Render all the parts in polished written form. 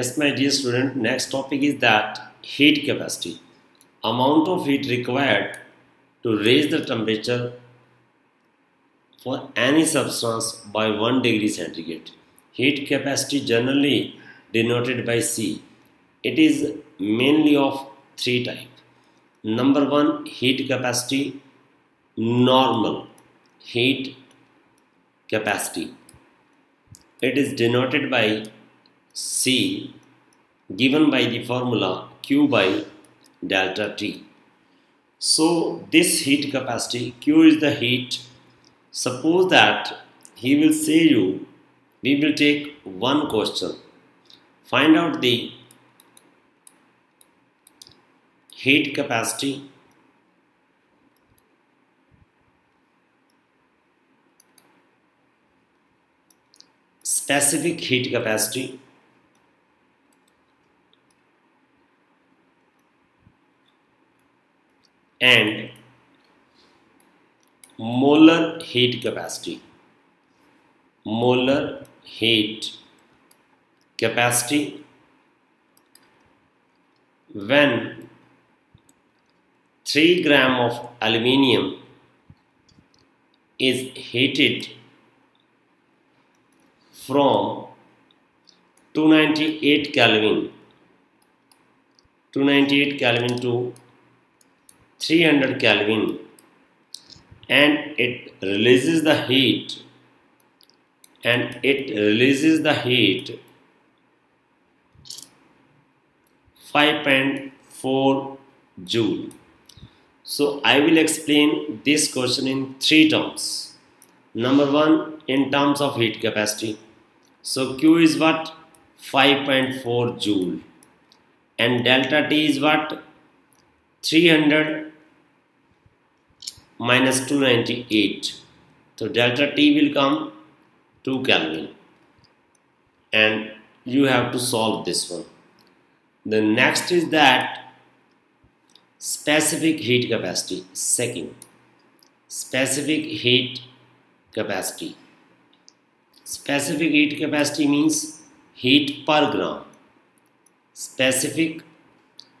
Yes, my dear student, next topic is that heat capacity, amount of heat required to raise the temperature for any substance by 1 degree centigrade. Heat capacity generally denoted by C. It is mainly of three types. Number one, heat capacity normal. Heat capacity, it is denoted by C, given by the formula Q by delta T. So this heat capacity, Q is the heat. Suppose that he will say you, we will take one question, find out the heat capacity specific heat capacity and molar heat capacity. Molar heat capacity when 3 gram of aluminium is heated from 298 Kelvin to 300 Kelvin and it releases the heat 5.4 joule. So I will explain this question in three terms. Number one, in terms of heat capacity. So Q is what? 5.4 joule and delta T is what? 300 minus 298, so delta T will come 2 Kelvin and you have to solve this one. The next is that specific heat capacity, second, specific heat capacity. Specific heat capacity means heat per gram, specific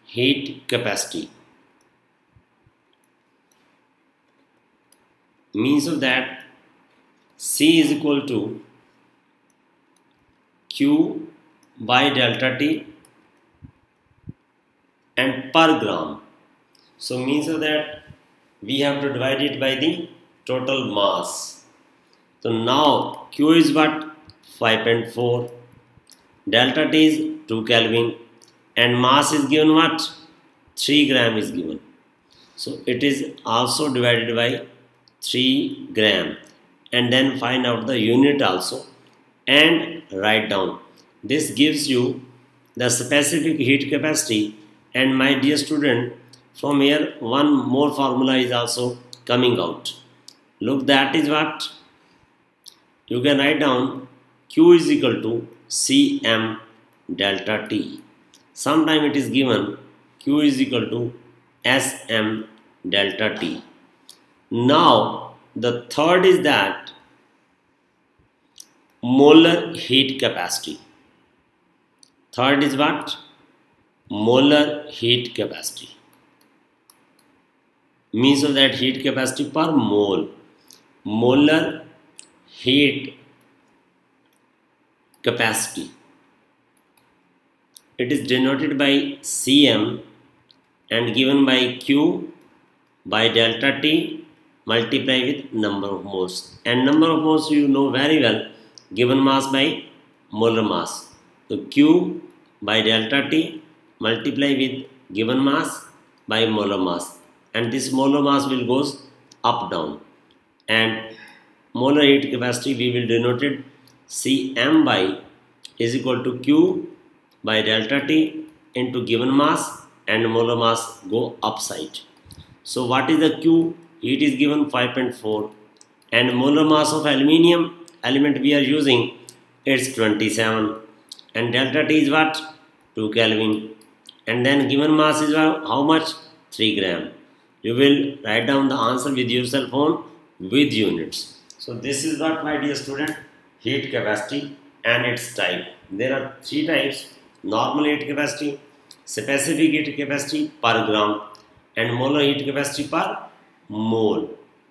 heat capacity. Means of that C is equal to Q by delta T and per gram. So means of that we have to divide it by the total mass. So now Q is what? 5.4, delta T is 2 Kelvin and mass is given what? 3 gram is given. So it is also divided by 3 gram and then find out the unit also and write down. This gives you the specific heat capacity. And my dear student, from here one more formula is also coming out. Look, that is what you can write down. Q is equal to Cm delta T. Sometime it is given Q is equal to Sm delta T. Now the third is that molar heat capacity. Third is what? Molar heat capacity. Means of that heat capacity per mole. Molar heat capacity. It is denoted by Cm and given by Q by delta T multiply with number of moles, and number of moles you know very well, given mass by molar mass. So Q by delta T multiply with given mass by molar mass, and this molar mass will goes up down, and molar heat capacity we will denote it Cm by is equal to Q by delta T into given mass and molar mass go upside. So what is the Q? Heat is given 5.4 and molar mass of aluminium element we are using is 27 and delta T is what? 2 Kelvin and then given mass is how much? 3 gram. You will write down the answer with your cell phone with units. So this is what, my dear student, heat capacity and its type. There are three types. normal heat capacity, specific heat capacity per gram, and molar heat capacity per mole.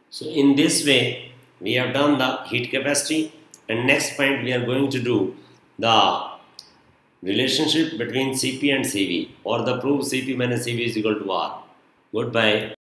So in this way we have done the heat capacity, and next point we are going to do the relationship between Cp and Cv, or the proof Cp minus Cv is equal to R. Goodbye.